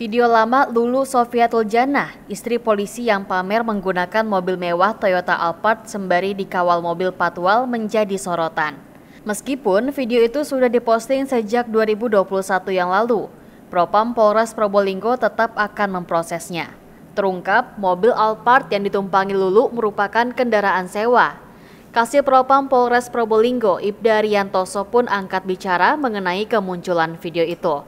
Video lama Luluk Sofiatul Jannah, istri polisi yang pamer menggunakan mobil mewah Toyota Alphard sembari dikawal mobil Patwal menjadi sorotan. Meskipun video itu sudah diposting sejak 2021 yang lalu, Propam Polres Probolinggo tetap akan memprosesnya. Terungkap, mobil Alphard yang ditumpangi Luluk merupakan kendaraan sewa. Kasih Propam Polres Probolinggo, Ibda Riantoso pun angkat bicara mengenai kemunculan video itu.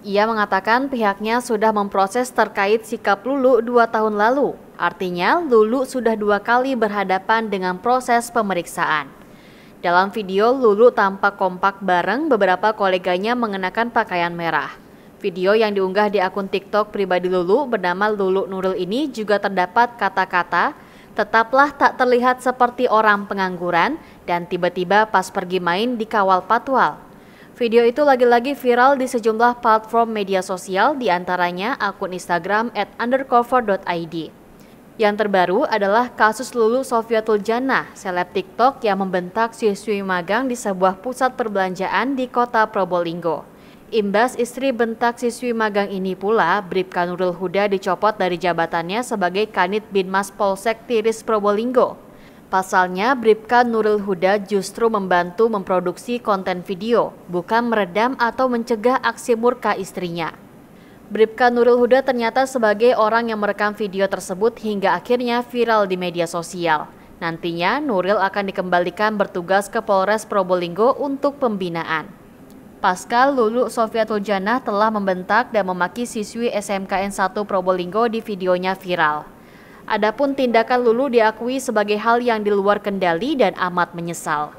Ia mengatakan pihaknya sudah memproses terkait sikap Luluk 2 tahun lalu. Artinya, Luluk sudah 2 kali berhadapan dengan proses pemeriksaan. Dalam video, Luluk tampak kompak bareng beberapa koleganya mengenakan pakaian merah. Video yang diunggah di akun TikTok pribadi Luluk bernama Luluk Nuril ini juga terdapat kata-kata, "Tetaplah tak terlihat seperti orang pengangguran," dan "tiba-tiba pas pergi main dikawal Patwal." Video itu lagi-lagi viral di sejumlah platform media sosial, diantaranya akun Instagram @undercover.id. Yang terbaru adalah kasus Luluk Sofiatul Jannah, seleb TikTok yang membentak siswi magang di sebuah pusat perbelanjaan di kota Probolinggo. Imbas istri bentak siswi magang ini pula, Bripka Nuril Huda dicopot dari jabatannya sebagai Kanit Binmas Polsek Tiris Probolinggo. Pasalnya, Bripka Nuril Huda justru membantu memproduksi konten video, bukan meredam atau mencegah aksi murka istrinya. Bripka Nuril Huda ternyata sebagai orang yang merekam video tersebut hingga akhirnya viral di media sosial. Nantinya, Nuril akan dikembalikan bertugas ke Polres Probolinggo untuk pembinaan. Pasca Luluk Sofiatul Jannah telah membentak dan memaki siswi SMKN 1 Probolinggo di videonya viral. Adapun tindakan Luluk diakui sebagai hal yang di luar kendali dan amat menyesal.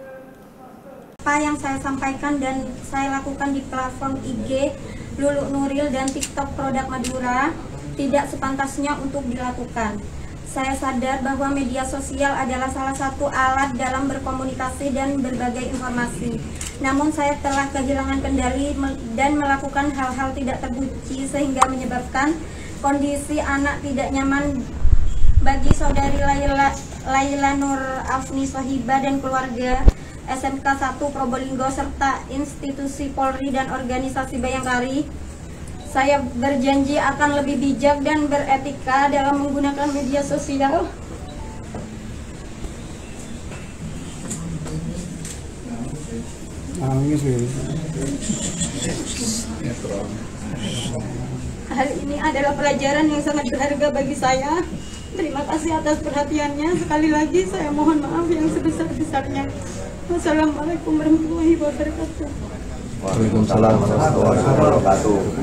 Apa yang saya sampaikan dan saya lakukan di platform IG Luluk Nuril dan TikTok produk Madura tidak sepantasnya untuk dilakukan. Saya sadar bahwa media sosial adalah salah satu alat dalam berkomunikasi dan berbagai informasi. Namun saya telah kehilangan kendali dan melakukan hal-hal tidak terpuji sehingga menyebabkan kondisi anak tidak nyaman bagi saudari Laila Nur Afni Sohiba dan keluarga, SMK 1 Probolinggo serta institusi Polri dan organisasi Bayangkari. Saya berjanji akan lebih bijak dan beretika dalam menggunakan media sosial. Hal ini adalah pelajaran yang sangat berharga bagi saya. Terima kasih atas perhatiannya. Sekali lagi saya mohon maaf yang sebesar-besarnya. Wassalamualaikum warahmatullahi wabarakatuh. Waalaikumsalam warahmatullahi wabarakatuh.